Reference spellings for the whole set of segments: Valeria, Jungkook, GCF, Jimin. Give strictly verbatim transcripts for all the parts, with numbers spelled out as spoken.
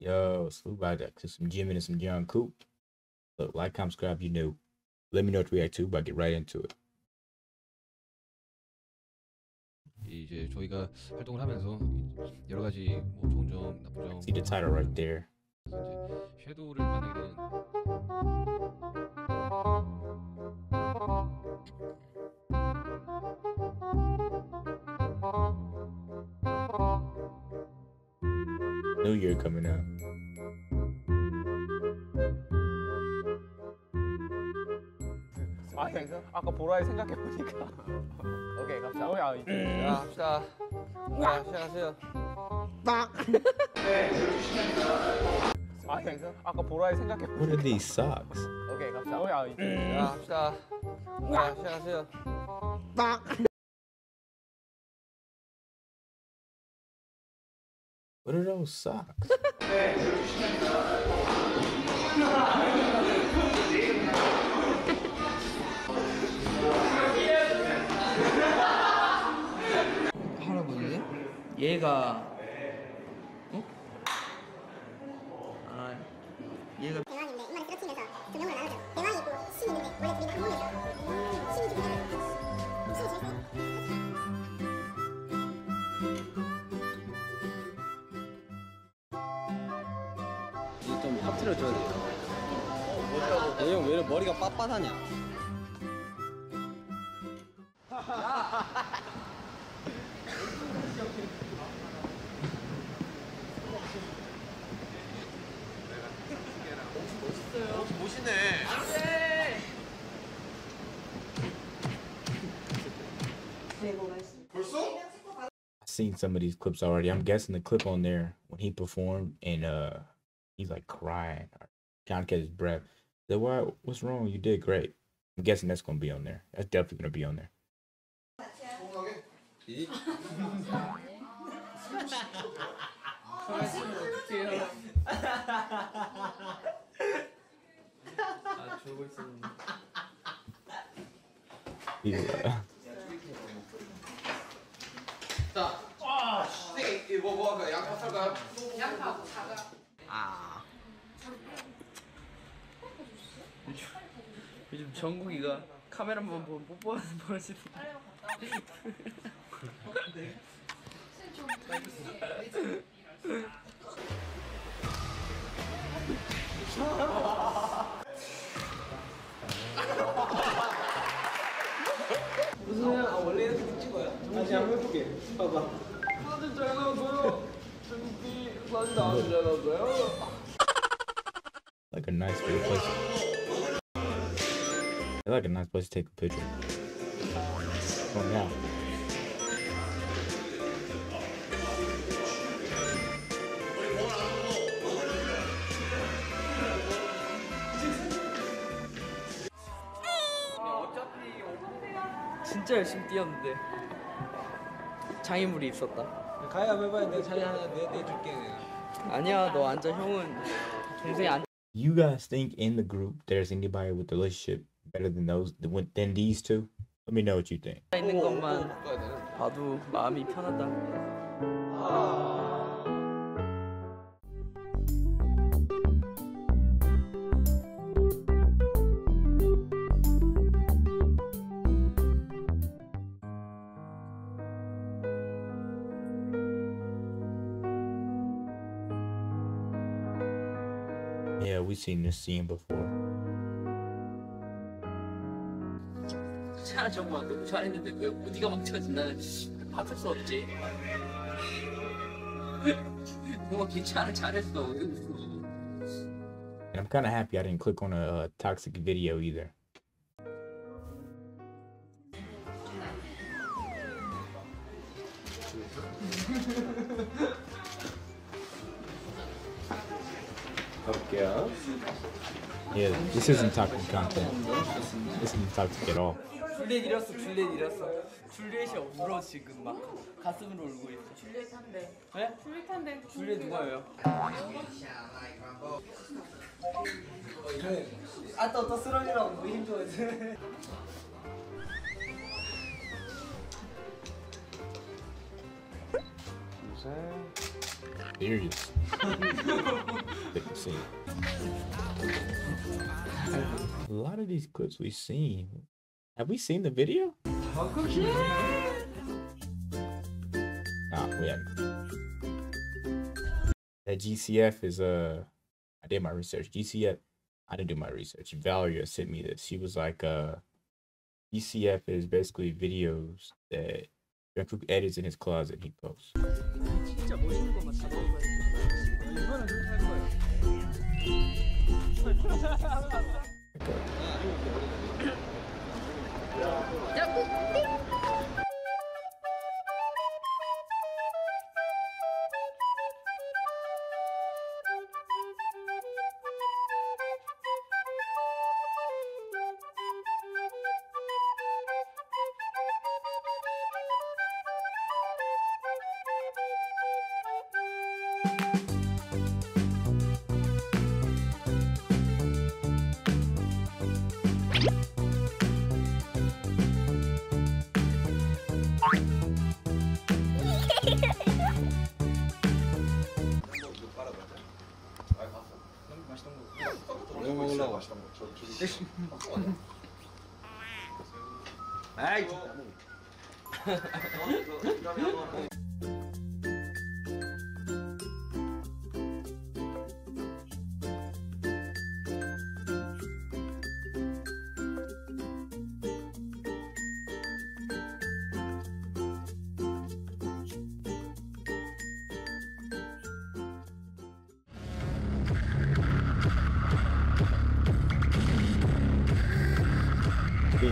Yo, salute by that. Some Jimin and some Jungkook. Look, like, comment, subscribe, you know. Let me know what to react to, but get right into it. 이제 저희가 활동을 하면서 여러 가지 뭐 좋은 점, 나쁜 점. See the title right there. 이제 섀도우를 만나게 되는. New Year coming up. 아니, 아까 보라에 생각해 보니까. 오케이, 갑시다. 어, 야, 야, 갑시다. 아, 시작하세요. 딱. 네. 아니, 아까 보라에 생각해 보니까. What are these socks? 오케이, 갑시다. 어, 야, 야, 갑시다. 아, 시작하세요. 딱. What are those socks? 할아버지? 얘가 응? 아 얘가 대왕인데 이마를 떨어뜨리면서 두 명으로 나눠줘. 대왕이 있고 신이 있는데 원래 둘이 다 모여서 신이 기분이 신이 좀 터트려 줘야 돼요. 어, 얘 형 왜 머리가 빳빳하냐? 멋있어요. 멋있네. 안 돼. 벌써? I've seen some of these clips already. I'm guessing the clip on there when he performed and uh he's like crying, or trying to catch his breath. So why? What's wrong? You did great. I'm guessing that's gonna be on there. That's definitely gonna be on there. Yeah. 아. 요즘, 요즘 정국이가 카메라만 보면 뽀뽀하는 버릇이 무슨 아 원래 이렇게 찍어요? 다시 한번 해볼게. 봐봐. 사진 잘 나왔어요. Like a nice place. I like a nice place to take a picture. Oh now. 진짜 열심히 뛰었는데 장애물이 있었다. 가야 해봐야 내 자리 하나 내 내 줄게 내가. 아니야 너 앉아 형은 동생이 앉. You guys think in the group there's anybody with the relationship better than those than these two? Let me know what you think. 있는 것만 봐도 마음이 편하다. Yeah, we've seen this scene before. And I'm kind of happy I didn't click on a uh, toxic video either. Okay. Yeah, this isn't toxic content. This isn't toxic at all. 줄리엣 잃었어, 줄리엣 잃었어. 줄리엣이 울어 지금 막 가슴으로 울고 있어. 줄리엣 탄대. 네? 줄리엣 탄대. 줄리엣 누가예요? 아, 또 또 쓰러지라고 뭐 힘 줘. Serious. that you've seen. A lot of these clips we've seen. Have we seen the video? How could you? Ah, we haven't. That G C F is uh I did my research. G C F, I didn't do my research. Valeria sent me this. She was like, uh G C F is basically videos that Jungkook edits in his closet and he posts.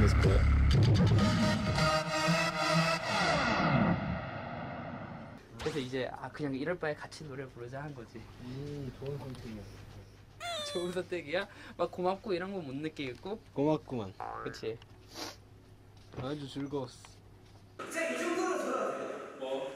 This clip. 그래서 이제 아 그냥 이럴 바에 같이 노래 부르자 한 거지. 음, 좋은 선택이야. 좋은 선택이야? 막 고맙고 이런 거 못 느끼겠고? 고맙구만. 그렇지. 아주 즐거웠어. 진짜 이 정도로 돌아가세요. 뭐?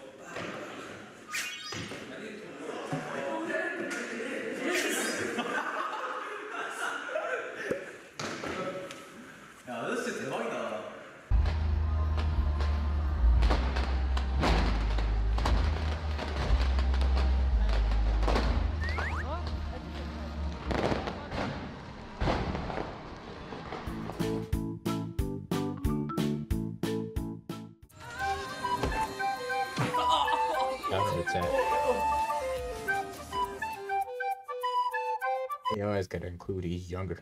You always gotta include he's younger.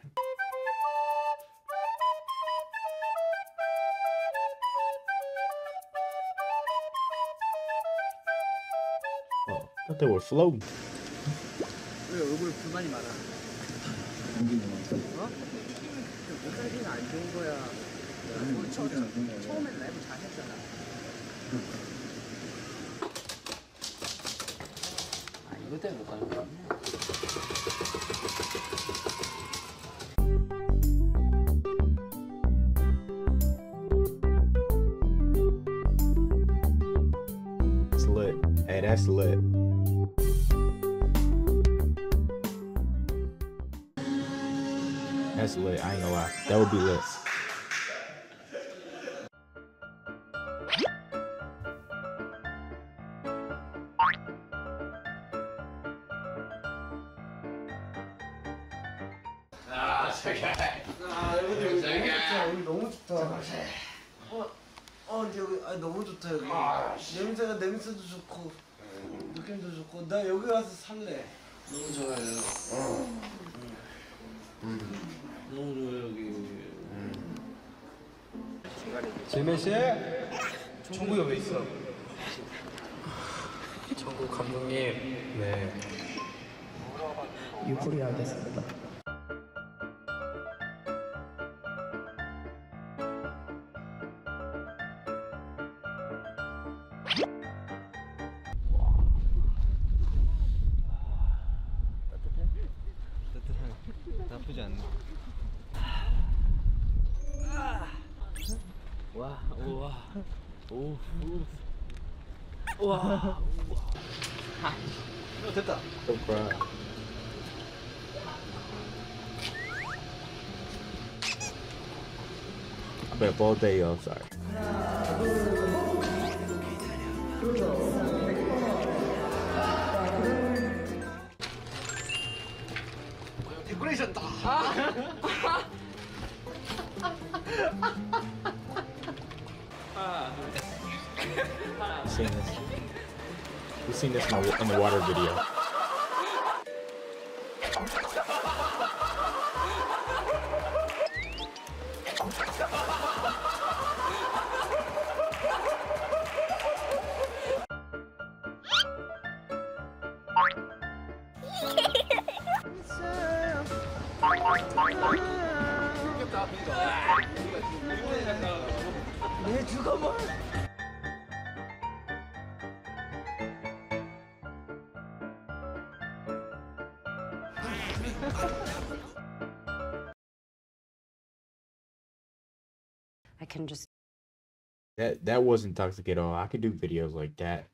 Oh, I thought they were floating. 이것 때문에 못 가는 거 같네. It's lit. Hey, that's lit. That's lit. I ain't gonna lie. That would be lit. 냄새가 냄새도 좋고 느낌도 좋고 나 여기 와서 살래. 너무 좋아요. 어. 너무 좋아요 여기. 재민 씨, 정국이 왜 있어? 정국 감독님, 네. 유부리아 됐습니다. 나쁘지 않네. 와, 오, 와, 오, 오, 와, 오, 됐다. I bet all day. I'm sorry. デコレーションだ。You've seen this. You've seen this in the, in the water video. I can just that that wasn't toxic at all. I could do videos like that,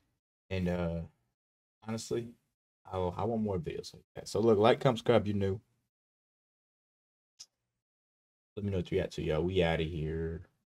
and uh honestly, I I want more videos like that. So look, like, comment, subscribe if you're new. Let me know what you got to, y'all. We out of here.